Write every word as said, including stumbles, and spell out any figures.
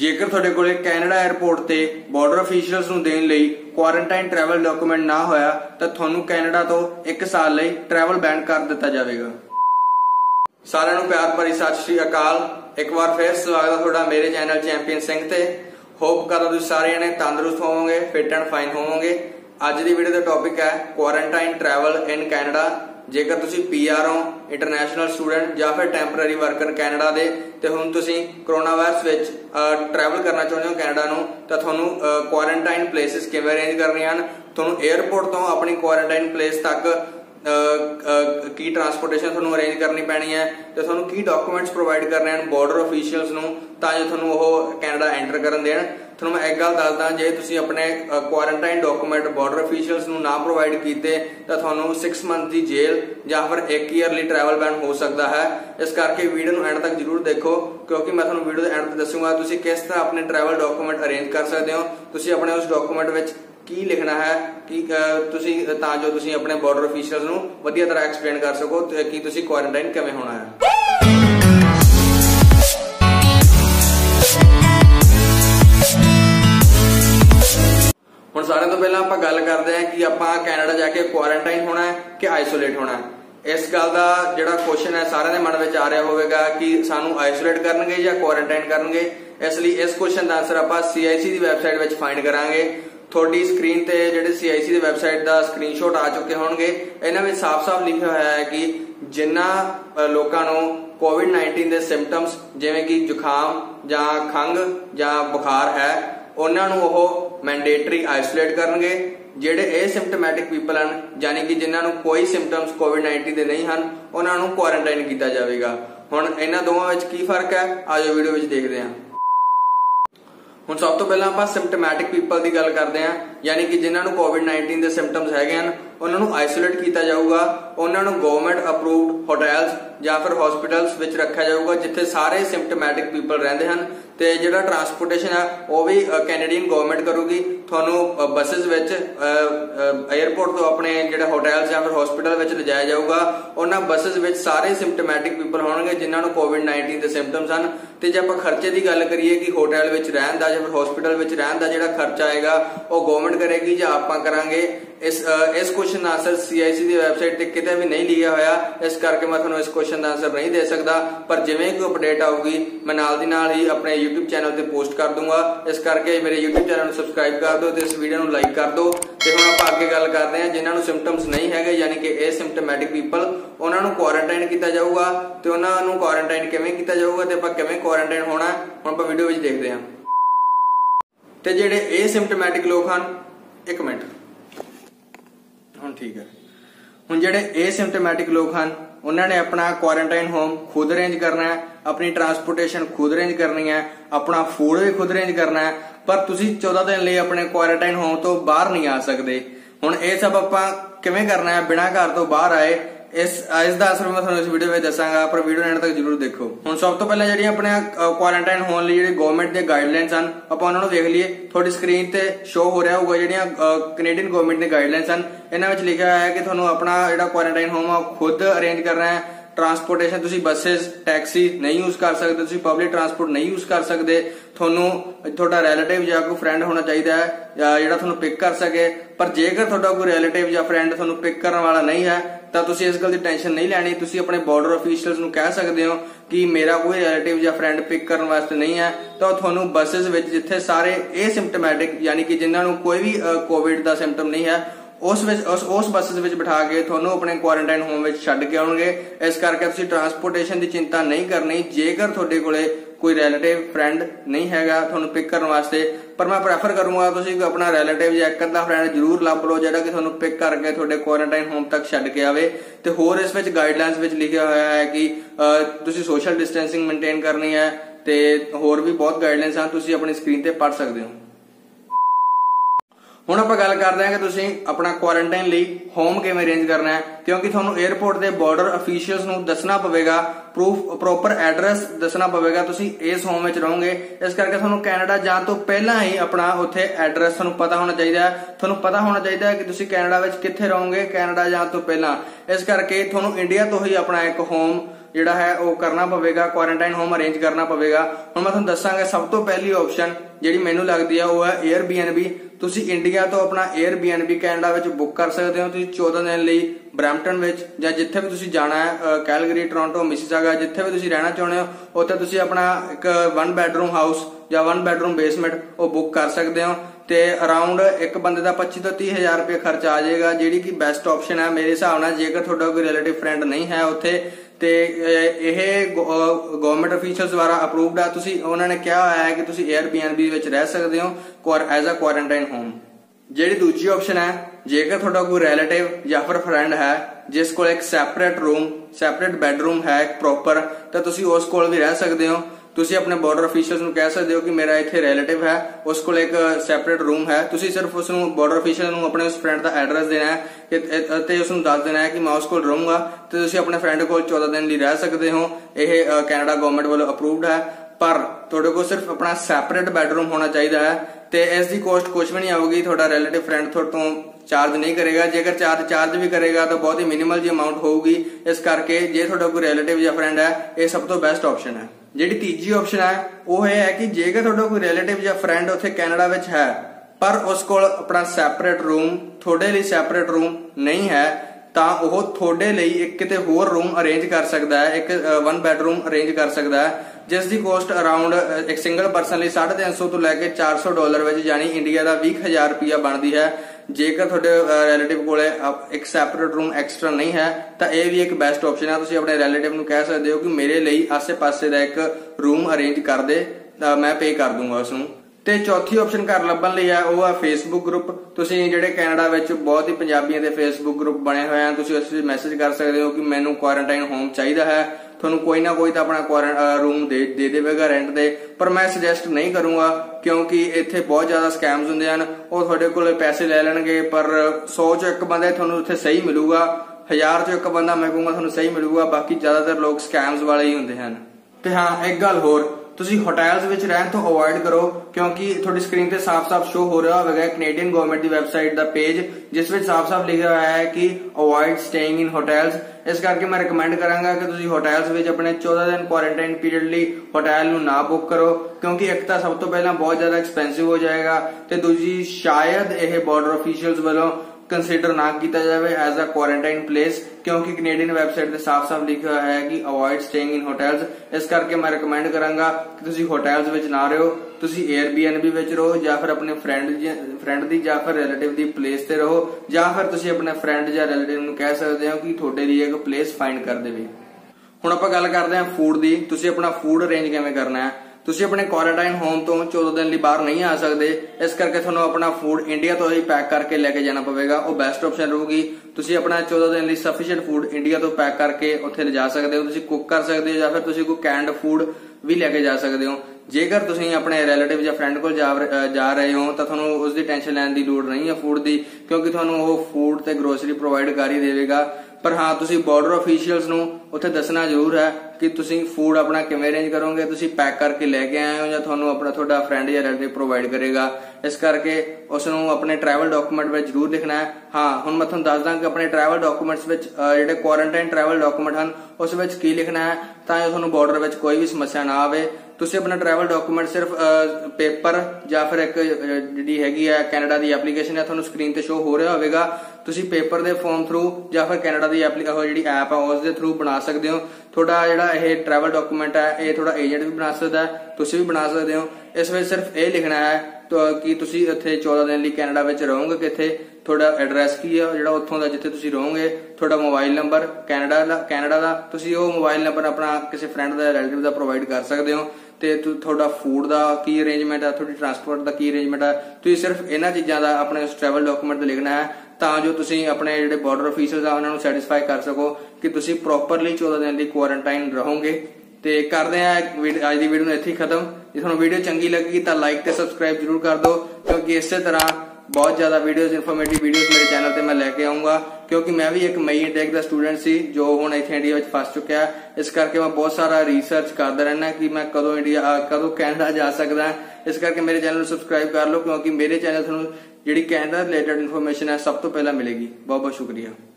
जेकर तुहाडे कोले कैनेडा एयरपोर्ट ते बॉर्डर अफीशियल्स नूं देण लई क्वारंटाइन ट्रैवल डॉक्यूमेंट ना होया तां तुहानूं कैनेडा तो एक साल लई ट्रैवल बैन कर दित्ता जावेगा। सारिआं नूं प्यार भरी सत श्री अकाल। एक बार फिर स्वागत है तुहाडा मेरे चैनल चैंपियन सिंह ते। होप करदा तुसीं सारे जणे तंदरुस्त होवोगे, फिट एंड फाइन होवोगे। अज दी वीडियो दा टॉपिक है क्वारंटाइन ट्रैवल इन कैनेडा। जेकर तुसी पीआर हो, इंटरनेशनल स्टूडेंट या फिर टैंपरेरी वर्कर कैनेडा दे ते हुण तुसी कोरोना वायरस विच ट्रैवल करना चाहुंदे हो कैनेडा नूं तां तुहानूं क्वारंटाइन प्लेसिस किवें अरेंज करनीआं हन। तुहानूं एयरपोर्ट तो अपनी क्वारंटाइन प्लेस तक की ट्रांसपोर्टेशन तुहानूं अरेंज करनी पैनी है ते तुहानूं की डॉक्यूमेंट्स प्रोवाइड करने हन बॉर्डर ऑफिशियल्स नूं तां जो तुहानूं ओह कैनेडा एंटर करन देण। तुहानूं मैं एक गल दसदा, जे तुसीं अपने क्वारंटाइन डॉक्यूमेंट बॉर्डर ऑफिशियल्स नूं ना प्रोवाइड कीते तां तुहानूं सिक्स मंथ दी जेल जां फिर एक ईयर लई ट्रैवल बैन हो सकदा है। इस करके वीडियो नूं एंड तक जरूर देखो, क्योंकि मैं तुहानूं वीडियो दे एंड तक दस्सूंगा तुसीं किस तरह अपने ट्रैवल डॉक्यूमेंट अरेंज कर सकदे हो, तुसीं अपने उस डॉक्यूमेंट विच की लिखना है कि तुसी तां जो तुसी अपने बॉर्डर ऑफिशियल्स नूं वधिया तरह एक्सप्लेन कर सको कि तुसी क्वारंटाइन किवें होना है। हुण सारे तो पहला आपां गल करदे हां कि आपां कैनेडा जाके क्वारंटाइन होना है कि आइसोलेट होना है। इस गल दा जिहड़ा क्वेश्चन है सारे दे मन विच आ रहा होवेगा कि सानू आइसोलेट करनगे जां क्वारंटाइन करनगे। इसलिए इस क्वेश्चन दा आंसर आपां सीआईसी दी वैबसाइट विच फाइंड करांगे। थोड़ी स्क्रीन ते जिहड़े सीआईसी दी वैबसाइट दा स्क्रीनशॉट आ चुके होणगे। इन्हां विच साफ-साफ लिखिआ होइआ है कि जिन्हां लोकां नूं कोविड नाइनटीन दे सिम्पटम्स जिवें कि जुखाम जां खंघ जां बुखार है उन्हां नूं ओह मैंडेटरी आइसोलेट करनगे। जिहड़े एसिम्पटोमैटिक पीपल हन यानी कि जिन्हां नूं कोई सिम्पटम्स कोविड नाइनटीन दे नहीं हन उन्हां नूं क्वारंटाइन कीता जावेगा। हुण इन्हां ਦੋਵਾਂ ਵਿੱਚ ਕੀ ਫਰਕ ਹੈ ਆਜੋ ਵੀਡੀਓ ਵਿੱਚ ਦੇਖਦੇ ਹਾਂ। ਹੁਣ ਸਭ ਤੋਂ ਪਹਿਲਾਂ ਆਪਾਂ ਸਿੰਪਟੋਮੈਟਿਕ ਪੀਪਲ ਦੀ ਗੱਲ ਕਰਦੇ ਆਂ, ਯਾਨੀ ਕਿ ਜਿਨ੍ਹਾਂ ਨੂੰ ਕੋਵਿਡ ਨਾਈਨਟੀਨ ਦੇ ਸਿੰਪਟਮਸ ਹੈਗੇ ਹਨ ਉਹਨਾਂ ਨੂੰ ਆਈਸੋਲੇਟ ਕੀਤਾ ਜਾਊਗਾ। ਉਹਨਾਂ ਨੂੰ ਗਵਰਨਮੈਂਟ ਅਪਰੂਵਡ ਹੋਟਲਸ ਜਾਂ ਫਿਰ ਹਸਪੀਟਲਸ ਵਿੱਚ ਰੱਖਿਆ ਜਾਊਗਾ ਜਿੱਥੇ ਸਾਰੇ ਸਿੰਪਟੋਮੈਟਿਕ ਪੀਪਲ ਰਹਿੰਦੇ ਹਨ। ਤੇ ਜਿਹੜਾ ਟਰਾਂਸਪੋਰਟੇਸ਼ਨ ਆ ਉਹ ਵੀ ਕੈਨੇਡੀਅਨ ਗਵਰਨਮੈਂਟ ਕਰੂਗੀ। ਤੁਹਾਨੂੰ ਬੱਸਸ ਵਿੱਚ 에ਅਰਪੋਰਟ ਤੋਂ ਆਪਣੇ ਜਿਹੜੇ ਹੋਟਲਸ ਜਾਂ ਫਿਰ ਹਸਪੀਟਲ ਵਿੱਚ ਲਿਜਾਇਆ ਜਾਊਗਾ। ਉਹਨਾਂ ਬੱਸਸ ਵਿੱਚ ਸਾਰੇ ਸਿੰਪਟੋਮੈਟਿਕ ਪੀਪਲ ਹੋਣਗੇ ਜਿਨ੍ਹਾਂ ਨੂੰ ਕੋਵਿਡ ਨਾਈਨਟੀਨ ਦੇ ਸਿੰਪਟਮਸ ਹਨ। ਤੇ ਜੇ ਆਪਾਂ ਖਰਚੇ ਦੀ ਗੱਲ ਕਰੀਏ ਕਿ ਹੋਟਲ ਵਿੱਚ ਰਹਿਣ ਦਾ ਜਾਂ ਫਿਰ ਹਸਪੀਟਲ ਵਿੱਚ ਰਹਿਣ ਦਾ ਜਿਹੜਾ ਖਰਚਾ ਆਏਗਾ ਉਹ ਗਵਰਨਮੈਂਟ करेगी या आप करांगे। इस इस क्वेश्चन का आंसर सीआईसी की वैबसाइट पर कितने भी नहीं लिखा होया, इस करके मैं तुहानूं इस क्वेश्चन का आंसर नहीं दे सकता। पर जिवें कोई अपडेट आऊगी मैं नाल दी नाल ही अपने यूट्यूब चैनल पर पोस्ट कर दूंगा। इस करके मेरे यूट्यूब चैनल सबसक्राइब कर दो, इस वीडियो को लाइक कर दो। तो हुण आपां अगे गल करदे हां जिन्हां नूं सिम्पटम्स नहीं है यानी कि एसिम्पटोमैटिक पीपल उन्हां नूं क्वारंटाइन किया जाऊगा। तो उन्हां नूं क्वारंटाइन किवें किया जाऊगा तो आपां किवें क्वारंटाइन होना हुण आपां वीडियो विच देखदे हां। तो जिहड़े एसिम्पटोमैटिक लोग हैं एक मिनट हम ठीक है हम जेडे एसिम्पटोमैटिक लोग हैं उन्होंने अपना क्वारंटाइन होम खुद अरेंज करना है, अपनी ट्रांसपोर्टेशन खुद अरेंज करनी है, अपना फूड भी खुद अरेंज करना है। पर तुसी चौदह दिन लिए अपने क्वारंटाइन होम तो बाहर नहीं आ सकते। हुण ये सब आपां किवें करना है बिना घर तो बाहर आए, इस इसका आंसर मैं तुहानूं इस वीडियो में दसांगा। पर वीडियो एंड तक जरूर देखो। हुण सब तो पहले जिहड़ी अपने क्वारंटाइन होण लई जिहड़ी गवर्नमेंट दे गाइडलाइंस हन आपां उन्हां नूं देख लईए। तुहाडी स्क्रीन ते शो हो रहा होगा जिहड़ियां कैनेडियन गवर्नमेंट दे गाइडलाइंस हन। इन्हां विच लिखिआ होया है कि तुहानूं अपना जिहड़ा क्वारंटाइन होम आ खुद अरेंज करना है। ट्रांसपोर्टेशन तुसी बसेस टैक्सी नहीं यूज कर सकते, तुसी पब्लिक ट्रांसपोर्ट नहीं यूज कर सकते। तुहानूं तुहाडा रिलेटिव जां कोई फ्रेंड होना चाहिए है जिहड़ा तुहानूं पिक कर सके। पर जेकर तुहाडा कोई रिलेटिव जां फ्रेंड तुहानूं पिक करन वाला नहीं है तां तुसी इस गल दी टेंशन नहीं लैनी। तुसी अपने बॉर्डर ऑफिशियल्स नूं कह सकदे हो कि मेरा कोई रिलेटिव जां फ्रेंड पिक करन वास्ते नहीं है तां तुहानूं बसेस विच जिथे सारे एसिम्पटोमैटिक यानी कि जिन्हां नूं कोई भी कोविड दा सिम्पटम नहीं है उस विच उस उस बसेस विच बिठा के तुहानूं अपने क्वारंटाइन होम विच छड्ड के आउणगे। इस करके तुसी ट्रांसपोर्टेशन दी चिंता नहीं करनी जेकर तुहाडे कोले कोई रिलेटिव फ्रेंड नहीं हैगा तुहानूं पिक करन वास्ते। पर मैं प्रेफर करूंगा तुसी अपना रिलेटिव या इक अद्धा फ्रेंड जरूर लभ लो जिहड़ा कि तुहानूं पिक करके तुहाडे क्वारंटाइन होम तक छड्ड के आवे। ते होर इस विच गाइडलाइंस विच लिखिआ होया है कि तुसी सोशल डिस्टेंसिंग मेनटेन करनी है। ते होर भी बहुत गाइडलाइंस हन तुसी अपनी स्क्रीन ते पढ़ सकदे हो। हुण आपां गल करदे हां कि तुसीं अपना क्वारंटाइन लई होम किवें अरेंज करना है, क्योंकि तुहानूं एयरपोर्ट दे बॉर्डर ऑफिशियल्स नूं दसना पवेगा प्रूफ प्रॉपर एड्रैस दसना पवेगा तुसीं इस होम विच रहोगे। इस करके तुहानूं कैनेडा जाण तो पहलां ही अपना उत्थे एड्रैस तुहानूं पता होना चाहिदा है। तुहानूं पता होना चाहिदा है कि तुसीं कैनेडा विच कित्थे रहोगे कैनेडा जाण तो पहलां। इस करके तुहानूं इंडिया तो ही अपना एक होम जिहड़ा है वह करना पवेगा, क्वारंटाइन होम अरेंज करना पवेगा। हुण मैं तुहानू दस्सांगा सब तो पहली ऑप्शन जिहड़ी मैनू लगदी है वह है एयरबीएनबी। तुसी इंडिया तो अपना एयरबीएनबी कैनेडा विच बुक कर सकते हो। तुसी चौदह दिन लई ब्रैम्पटन विच जां जिथे भी तुसी जाना है, कैलगरी, टोरंटो, मिसिसागा, जिथे भी तुसी रहना चाहुंदे हो उत्थे तुसी अपना एक वन बैडरूम हाउस जां वन बैडरूम बेसमेंट वह बुक कर सकते हो। तो अराउंड एक बंदे का पच्ची तो तीह हज़ार रुपये खर्चा आ जाएगा, जी कि बैस्ट ऑप्शन है मेरे हिसाब से। जेकर थोड़ा कोई रिलेटिव फ्रेंड नहीं है उत्थे, तो यह गवर्नमेंट ऑफिशियल द्वारा अपरूवड है। तुसी उन्होंने क्या होया है कि तुसी एयरबीएनबी विच रह सकते हो एज अ क्वारंटाइन होम। जी दूजी ऑप्शन है जेकर थोड़ा कोई रिलेटिव या फिर फ्रेंड है जिस को एक सैपरेट रूम, सैपरेट बैडरूम है प्रॉपर, तो तुसी उस कोल भी रह सकते हो। तुसी अपने बॉर्डर ऑफिशियल नूं कह सकते हो कि मेरा इत्थे रिलेटिव है, उस कोल एक सैपरेट रूम है। तुसी सिर्फ उस बॉर्डर ऑफिशियल नूं अपने उस फ्रेंड का एड्रैस देना है ते उस नूं दस देना है कि मैं उस कोल रहूंगा, तो तुसी अपने फ्रेंड कोल चौदह दिन लई रह सकते हो। यह कैनेडा गवर्नमेंट वालों अपरूवड है, पर तुहाडे कोल सिर्फ अपना सैपरेट बैडरूम होना चाहिए है। तो इस दी कोस्ट कुछ भी नहीं आएगी, तुहाडा रिलेटिव फ्रेंड तुहाडे तों चार्ज नहीं करेगा। जेकर चार्ज चार्ज भी करेगा तो बहुत ही मिनिमल जी अमाउंट होगी। इस करके जे तुहाडा कोई रिलेटिव या फ्रेंड है यह सब तो बेस्ट ऑप्शन है। जी तीजी ऑप्शन है वो है कि जेकर तुहाडा कोई रिलेटिव या फ्रेंड उत्थे कैनेडा विच है पर उस कोल अपना सैपरेट रूम, तुहाडे लई सैपरेट रूम नहीं है, तो वह तुहाडे लई एक किते होर रूम अरेंज कर सकता है, एक वन बैडरूम अरेंज कर सकता है, जिसकी कोस्ट अराउंड एक सिंगल परसन लिए साढ़े तीन सौ तो लैके चार सौ डॉलर विच जानी इंडिया का बीस हज़ार रुपया बनती है। जेकर तुहाडे रिलेटिव कोल एक सैपरेट रूम एक्सट्रा नहीं है तो यह भी एक बेस्ट ऑप्शन है। तुसी अपने रिलेटिव नूं कह सकते हो कि मेरे लिए आसे पासे का एक रूम अरेंज कर दे, मैं पे कर दूंगा उसनूं। तो चौथी ऑप्शन घर लभण लई है वह है फेसबुक ग्रुप। तुसी जिहड़े कैनेडा विच बहुत ही पंजाबियों के फेसबुक ग्रुप बने हुए हैं, तुसी उस मैसेज कर सकते हो कि मैनू क्वारंटाइन होम चाहिए है, तुहानू कोई ना कोई तो अपना क्वारं रूम दे दे देगा रेंट दे। पर मैं सुजैसट नहीं करूँगा क्योंकि इत्थे बहुत ज़्यादा स्कैम्स होंदे हन, वो तुहाडे कोल पैसे ले लैणगे पर सौ चो एक बंदा तुहानू उत्थे सही मिलूगा, हज़ार चो एक बंदा मैं कहूँगा तुहानू सही मिलूगा, बाकी ज़्यादातर लोग स्कैम्स वाले ही होंदे हन। ते हाँ एक गल होर, तुसी होटल्स विच रहन तो अवॉइड करो क्योंकि थोड़ी स्क्रीन ते साफ साफ शो हो रहा होगा कनेडियन गवर्नमेंट की वैबसाइट का पेज जिस विच साफ साफ लिखा हुआ है कि अवॉइड स्टेइंग इन होटल्स। इस करके मैं रिकमेंड करांगा कि तुसी होटल्स विच अपने चौदह दिन क्वारंटाइन पीरियड लई होटल नूं ना बुक करो क्योंकि एक तो सब तो पहला बहुत ज्यादा एक्सपेंसिव हो जाएगा ते दूजी शायद यह बॉर्डर ऑफिशियल्स वालों कंसीडर ना किया जाए एज अ क्वारंटाइन प्लेस क्योंकि कनेडियन वैबसाइट पे साफ साफ लिखा हुआ है कि अवॉइड स्टेइंग इन होटल्स। इस करके मैं रिकमेंड करांगा कि तुसी होटल्स विच ना रहो, तुसी एयरबीएनबी विच रहो या फिर अपने फ्रेंड फ्रेंड दी या फिर रिलेटिव दी प्लेस ते रहो या फिर तुसी अपने फ्रेंड या रिलेटिव नूं कह सकदे हो कि तुहाडे लिए एक प्लेस फाइंड कर देवे। हुण आपां गल करदे हां फूड दी। तुसी अपना फूड अरेंज किवें करना है। तुसी अपने क्वारंटाइन होम तो चौदह दिन लई बाहर नहीं आ सकते, इस करके तुहानू अपना फूड इंडिया तो ही पैक करके लेके जाना पवेगा, वो बेस्ट ऑप्शन रहेगी। तुसी अपना चौदह दिन लई सफिशिएंट फूड इंडिया तो पैक करके उत्थे ले जा सकते हो, तुसी कुक कर सकते हो या फिर तुसी कोई कैंड फूड भी लेके जा सकते हो। जेकर तुसी अपने रिलेटिव या फ्रेंड को जा, जा रहे हो तो तुहानू उसकी टेंशन लैण की लोड़ नहीं है फूड की क्योंकि तुहानू वो फूड ते ग्रोसरी प्रोवाइड कर ही देगा। पर हाँ तुसी बॉर्डर ऑफिशियल्स नूं उत्थे दसना जरूर है कि तुसी फूड अपना किवें अरेंज करोगे, तुसी पैक करके लेके आए हो या तुहानू अपना तुहाडा फ्रेंड या रिलेटिव प्रोवाइड करेगा। इस करके उसनूं अपने ट्रैवल डॉक्यूमेंट में जरूर लिखना है। हाँ हुण मैं तुहानू दसदा कि अपने ट्रैवल डॉक्यूमेंट्स विच जिहड़े क्वारंटाइन ट्रैवल डॉक्यूमेंट हन उस विच की लिखना है तां जो तुहानू बॉर्डर विच कोई भी समस्या ना आवे। तुसी अपना ट्रैवल डॉक्यूमेंट सिर्फ पेपर या फिर एक जिहड़ी हैगी है कैनेडा दी एप्लीकेशन है तुहानू स्क्रीन ते शो हो रहा होवेगा, तुसी पेपर दे फॉर्म थ्रू या फिर कैनेडा दी जिहड़ी ऐप है उसके थ्रू बना सकते हो। थोड़ा जिहड़ा यह ट्रैवल डॉक्यूमेंट है ये थोड़ा एजेंट भी बना सकता है, तुसी भी बना सकते हो। इस विच सिर्फ ये लिखना है तो कि तुसी इत्थे चौदह दिन लई कैनेडा विच रहोगे कित्थे, थोड़ा एड्रैस की है जिहड़ा उत्थों दा जिथे तुसी रहोगे, थोड़ा मोबाइल नंबर कैनेडा दा कैनेडा दा तुसी वो मोबाइल नंबर अपना किसी फ्रेंड दा रिलेटिव दा प्रोवाइड कर सकते हो। ते थोड़ा फूड का की अरेंजमेंट है, थोड़ी ट्रांसपोर्ट का की अरेंजमेंट है, तुसी सिर्फ इन्हां चीज़ां दा अपने ट्रैवल डॉक्यूमेंट लिखना है तां जो तुसी अपने जिहड़े बॉर्डर ऑफिसर्स आ उन्हां नूं सैटिस्फाई कर सको कि तुसी प्रॉपरली चौदह दिन लई क्वारंटाइन रहोगे। तो करते हैं अज की वीडियो में इत्थे ही खत्म। जे तुहानू वीडियो चंगी लगी तो लाइक तो सबसक्राइब जरूर कर दो क्योंकि इस तरह बहुत ज़्यादा वीडियोज़ इन्फॉर्मेटिव वीडियोज़ मेरे चैनल पर मैं लैके आऊँगा क्योंकि मैं भी एक मई इंटेक का स्टूडेंट सी जो हुण इत्थे इंडिया में फस चुका है। इस करके मैं बहुत सारा रिसर्च करता रहना कि मैं कदों इंडिया कदों कैनेडा जा सकदा। इस करके मेरे चैनल सबसक्राइब कर लो क्योंकि मेरे चैनल तुहानू जिहड़ी कैनेडा रिलेटेड इन्फॉर्मेशन है सब तो पहला मिलेगी। बहुत बहुत शुक्रिया।